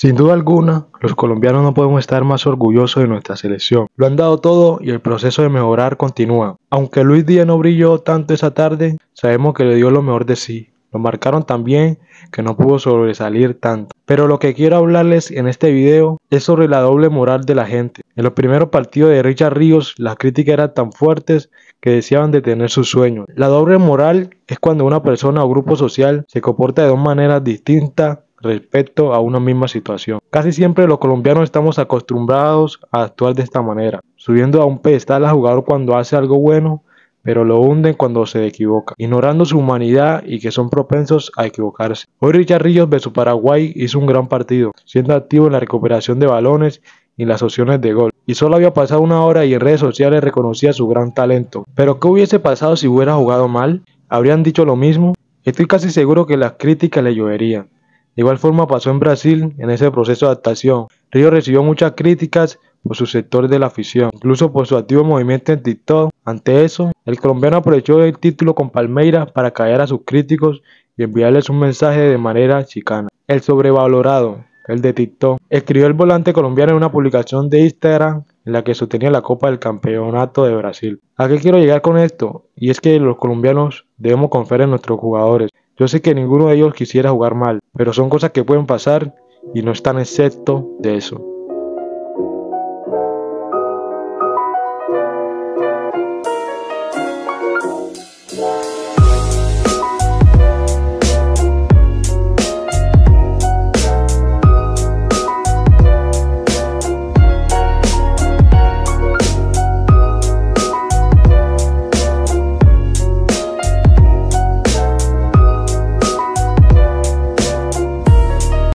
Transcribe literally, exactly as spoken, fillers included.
Sin duda alguna, los colombianos no podemos estar más orgullosos de nuestra selección. Lo han dado todo y el proceso de mejorar continúa. Aunque Luis Díaz no brilló tanto esa tarde, sabemos que le dio lo mejor de sí. Lo marcaron tan bien que no pudo sobresalir tanto. Pero lo que quiero hablarles en este video es sobre la doble moral de la gente. En los primeros partidos de Richard Ríos, las críticas eran tan fuertes que deseaban detener sus sueños. La doble moral es cuando una persona o grupo social se comporta de dos maneras distintas respecto a una misma situación. Casi siempre los colombianos estamos acostumbrados a actuar de esta manera, subiendo a un pedestal al jugador cuando hace algo bueno, pero lo hunden cuando se equivoca, ignorando su humanidad y que son propensos a equivocarse. Hoy Richard Ríos versus Paraguay hizo un gran partido, siendo activo en la recuperación de balones y las opciones de gol, y solo había pasado una hora y en redes sociales reconocía su gran talento. Pero ¿qué hubiese pasado si hubiera jugado mal? ¿Habrían dicho lo mismo? Estoy casi seguro que las críticas le lloverían. De igual forma pasó en Brasil en ese proceso de adaptación. Ríos recibió muchas críticas por su sector de la afición, incluso por su activo movimiento en TikTok. Ante eso, el colombiano aprovechó el título con Palmeiras para callar a sus críticos y enviarles un mensaje de manera chicana. El sobrevalorado, el de TikTok, escribió el volante colombiano en una publicación de Instagram en la que sostenía la Copa del Campeonato de Brasil. ¿A qué quiero llegar con esto? Y es que los colombianos debemos confiar en nuestros jugadores. Yo sé que ninguno de ellos quisiera jugar mal, pero son cosas que pueden pasar y no están excepto de eso.